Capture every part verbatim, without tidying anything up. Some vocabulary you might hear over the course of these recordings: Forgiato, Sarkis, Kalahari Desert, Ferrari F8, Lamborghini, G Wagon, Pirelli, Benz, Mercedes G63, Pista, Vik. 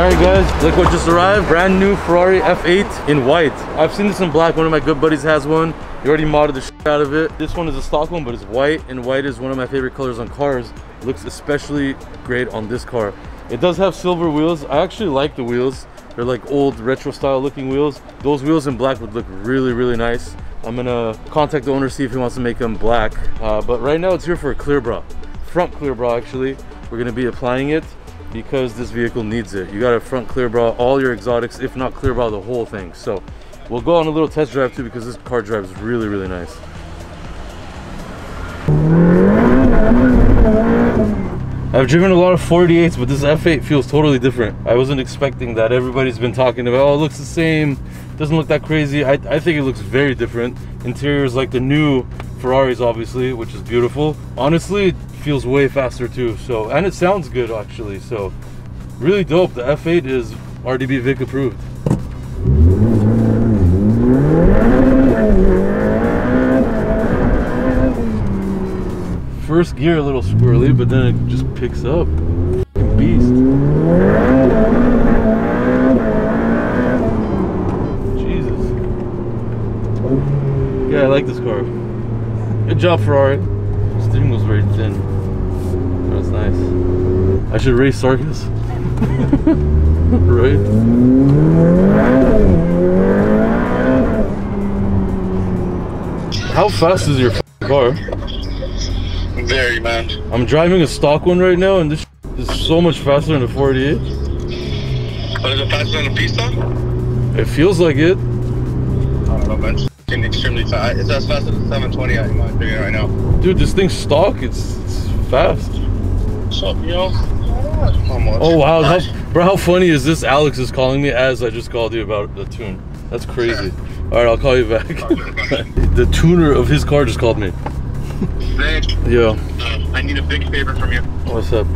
Alright guys, look what just arrived. Brand new Ferrari F eight in white. I've seen this in black. One of my good buddies has one. He already modded the shit out of it. This one is a stock one, but it's white, and white is one of my favorite colors on cars. It looks especially great on this car. It does have silver wheels. I actually like the wheels. They're like old retro style looking wheels. Those wheels in black would look really, really nice. I'm gonna contact the owner, see if he wants to make them black. Uh, but right now it's here for a clear bra. Front clear bra, actually. We're gonna be applying it because this vehicle needs it. You got a front clear bra, all your exotics, if not clear bra, the whole thing. So we'll go on a little test drive too because this car drives really, really nice. I've driven a lot of forty-eights, but this F eight feels totally different. I wasn't expecting that. Everybody's been talking about, oh, it looks the same, doesn't look that crazy. I, I think it looks very different. Interiors like the new Ferraris, obviously, which is beautiful. Honestly, it feels way faster too. So, and it sounds good actually. So, really dope. The F eight is R D B Vic approved. First gear a little squirrely, but then it just picks up. Beast. Jesus. Yeah, I like this car. Good job, Ferrari. The steering wheel's very thin. That's nice. I should race Sarkis. Right? How fast is your car? Very, man. I'm driving a stock one right now, and this is so much faster than a forty-eight. But is it faster than a Pista? It feels like it. I don't know, man. It's extremely fast. It's as fast as a seven twenty in my opinion right now. Dude, this thing's stock. It's, it's fast. What's up, yo? Oh wow, how, bro! How funny is this? Alex is calling me as I just called you about the tune. That's crazy. Yeah. All right, I'll call you back. The tuner of his car just called me. Vic. Yo. I need a big favor from you. What's up?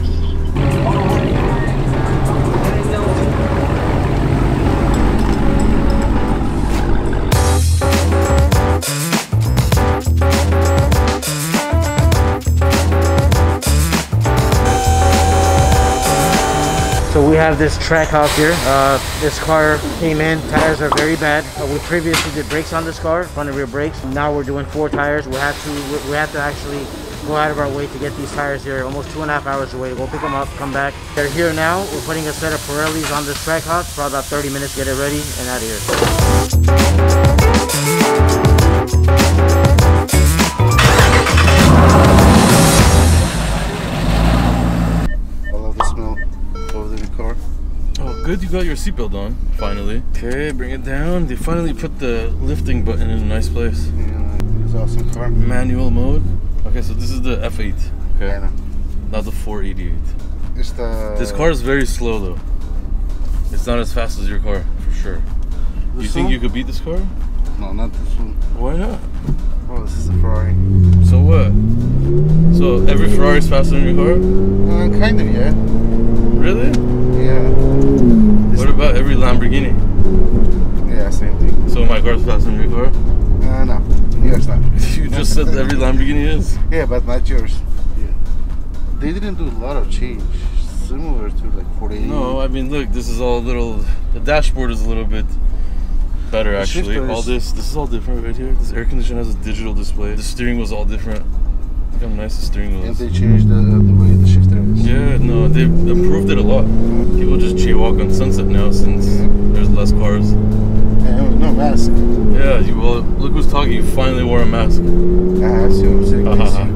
So we have this track out here. Uh, this car came in, tires are very bad. Uh, we previously did brakes on this car, front and rear brakes. Now we're doing four tires. We have to, we have to actually go out of our way to get these tires here, almost two and a half hours away. We'll pick them up, come back. They're here now. We're putting a set of Pirellis on this track hop for about thirty minutes, get it ready and out of here. Good, you got your seatbelt on, finally. Okay, bring it down. They finally put the lifting button in a nice place. Yeah, it's an awesome car. Manual mode. Okay, so this is the F eight. Okay. Yeah, not the four eighty-eight. It's the... This car is very slow, though. It's not as fast as your car, for sure. This you think one? You could beat this car? No, not this one. Why not? Oh, this is a Ferrari. So what? So every Ferrari is faster than your car? Uh, kind of, yeah. Really? Yeah. What about every Lamborghini? Yeah, same thing. So my car's faster than your car? Uh, no, yours not. You just said every Lamborghini is? Yeah, but not yours. Yeah. They didn't do a lot of change, similar to like forty-eight. No, I mean look, this is all a little, the dashboard is a little bit better actually. All this, this is all different right here. This air conditioner has a digital display. The steering was all different. Look how nice the steering was. And they changed the, the way the shifter is. Yeah, no, they've improved it a lot. People just jaywalk on Sunset now since there's less cars. Yeah, no mask. Yeah, you well, look who's talking, you finally wore a mask. Ah, I see what I'm saying. Uh -huh.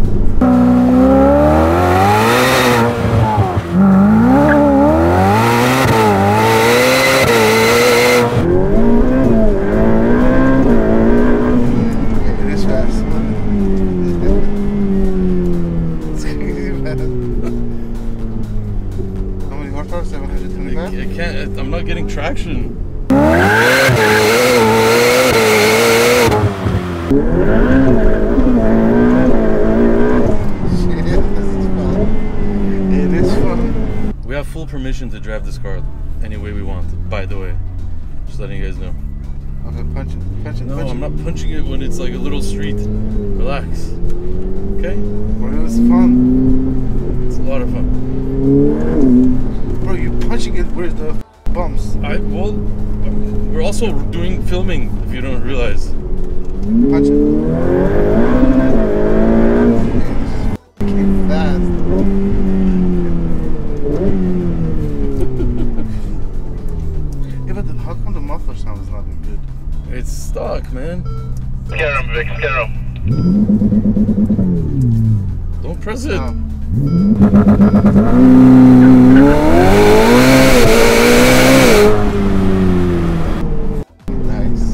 I'm not getting traction. It is fun. We have full permission to drive this car any way we want, by the way. Just letting you guys know. Okay, punch it, punch it, No, punch I'm it. not punching it when it's like a little street. Relax. Okay? Well, it was fun. It's a lot of fun. Bro, you punching it, where's the bumps. I well, we're also doing filming. If you don't realize. Punch it. Fucking fast. Yeah, but the, how come the muffler sound is not even good? It's stuck, man. Scare him, Vic. Scare him. Don't press it. No. Nice.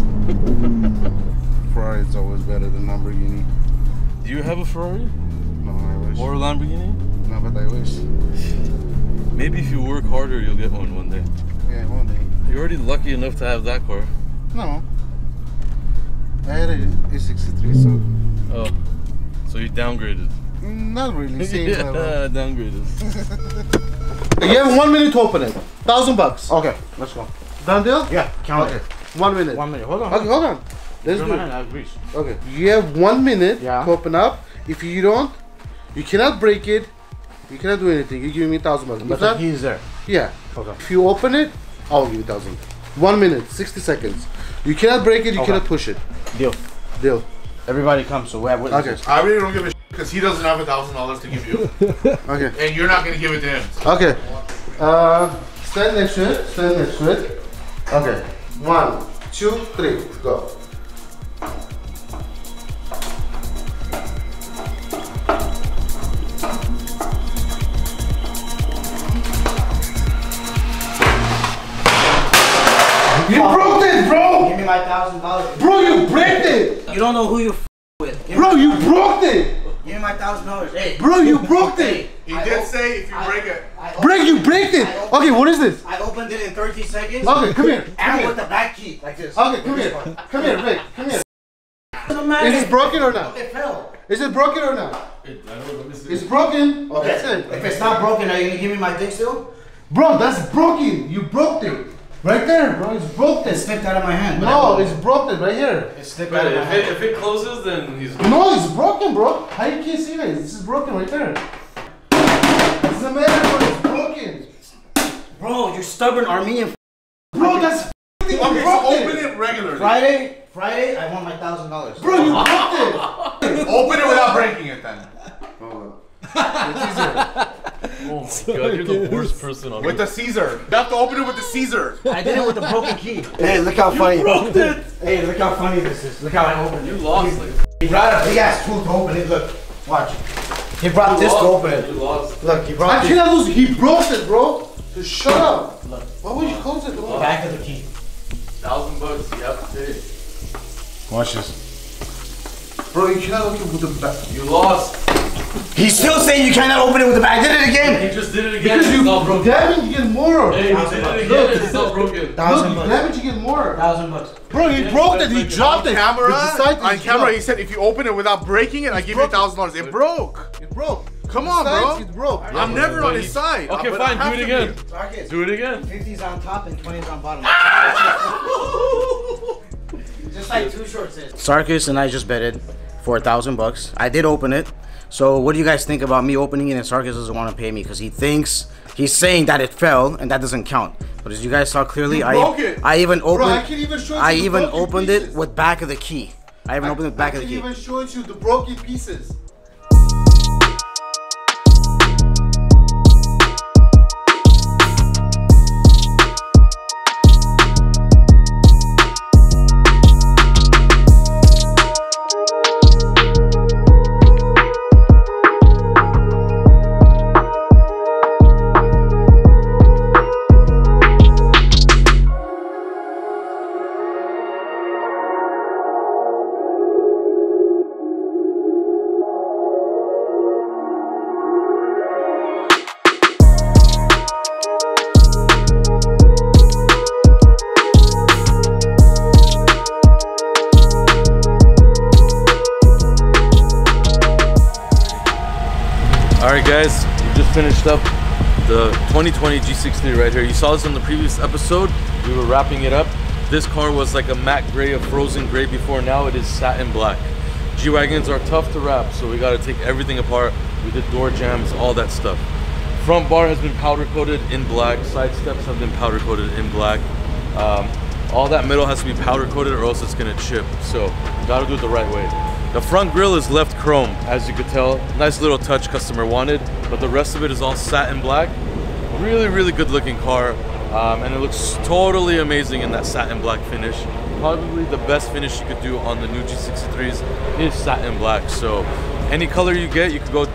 Ferrari is always better than Lamborghini. Do you have a Ferrari? No, I wish. Or a Lamborghini? No, but I wish. Maybe if you work harder, you'll get one one day. Yeah, one day. You're already lucky enough to have that car. No. I had a G sixty-three, so... Oh. So you downgraded. Not really. Same yeah, level. Downgraded. You have one minute to open it. Thousand bucks. Okay, let's go. Done deal? Yeah. Count okay. it. One minute. One minute. Hold on. Okay, hold on. Let's do it. Okay. You have one minute yeah. to open up. If you don't, you cannot break it. You cannot do anything. You give me thousand bucks. But that, he's there. Yeah. Okay. If you open it, I'll give you thousand. One minute, sixty seconds. You cannot break it. You okay. cannot push it. Deal. Deal. Everybody comes. So we have witnesses. Okay. I really don't give a. Because he doesn't have a thousand dollars to give you. Okay. And you're not gonna give it to him. So. Okay. Uh stand next to it. Stand next to it. Okay. One, two, three, go. You broke it, bro! Give me my thousand dollars. Bro, you broke it! You don't know who you f with. Give bro, you broke it! Give me my thousand dollars. Hey. Bro, you broke it. He I did say if you I break it. Break, you break it. Okay, what is this? I opened it in thirty seconds. Okay, come here. Come and here. With the back key, like this. Okay, come here. Come here, Rick. Come here. Is it broken or not? It fell. Is it broken or not? It, I don't know, it's broken. Oh, that's it. If it's not broken, are you going to give me my dick still? Bro, that's broken. You broke it. Right there, bro. It's broken. It slipped out of my hand. No, it's broken right here. It slipped out of my hand. If it closes, then he's... No, it's broken, bro. How you can't see this? This is broken right there. It's a matter, bro. It's broken. Bro, you're stubborn Armenian. Bro, that's f***ing broken. Okay, open it regularly. Friday, Friday, I want my thousand dollars. Bro, you broke it. Open it without breaking it, then. Oh, it's easier. Oh my so god, you're the worst person on earth. With the Caesar. You have to open it with the Caesar. I did it with the broken key. Hey, look how funny. You broke it. Hey, look how funny this is. Look how I opened it. You lost it. He brought a big ass tool to open it. Look, watch. He brought you this to open it. You lost. Look, he brought I cannot lose. He broke it, bro. Just shut up. Look. Why would you close it? Bro? Back of the key. Thousand bucks, you have to take. Watch this. Bro, you cannot open it with the back. You lost. He's still saying you cannot open it with the back. I did it again. He just did it again. Because it's you all broken. Damage, you get more. Hey, you did it again. It's still broken. Thousand bucks. Damage, you get more. Thousand bucks. Bro, he broke it. He dropped it. Camera. On camera, he said if you open it without breaking it, I give you a thousand dollars. It broke. It broke. Come on, bro. It broke. I'm never on his side. Okay, fine. Do it again. Do it again. fifties on top and twenties on bottom. Just like two shorts is. Sarkis and I just betted for a thousand bucks. I did open it. So what do you guys think about me opening it and Sarkis doesn't want to pay me because he thinks, he's saying that it fell and that doesn't count. But as you guys saw clearly, I, I even opened, Bro, I can't even show I even opened it with back of the key. I even I, opened it with back I of the key. I can't even show you the broken pieces. Alright guys, we just finished up the twenty twenty G sixty-three right here. You saw this in the previous episode. We were wrapping it up. This car was like a matte gray, a frozen gray before. Now it is satin black. G-Wagons are tough to wrap, so we got to take everything apart. We did door jams, all that stuff. Front bar has been powder coated in black. Side steps have been powder coated in black. Um, all that metal has to be powder coated or else it's gonna chip. So gotta do it the right way. The front grille is left chrome, as you could tell. Nice little touch customer wanted, but the rest of it is all satin black. Really, really good looking car. Um, and it looks totally amazing in that satin black finish. Probably the best finish you could do on the new G sixty-threes is satin black. So any color you get, you could go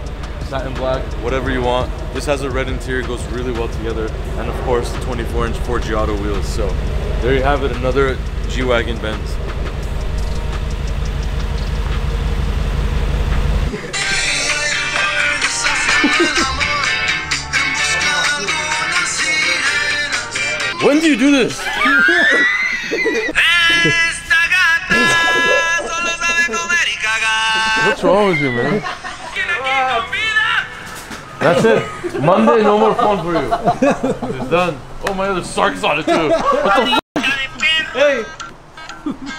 satin black, whatever you want. This has a red interior, goes really well together, and of course the twenty-four inch Forgiato wheels. So there you have it, another G Wagon Benz. When do you do this? What's wrong with you, man? That's it. Monday, no more fun for you. It's done. Oh, my other sark's on it too. What the f***? Hey!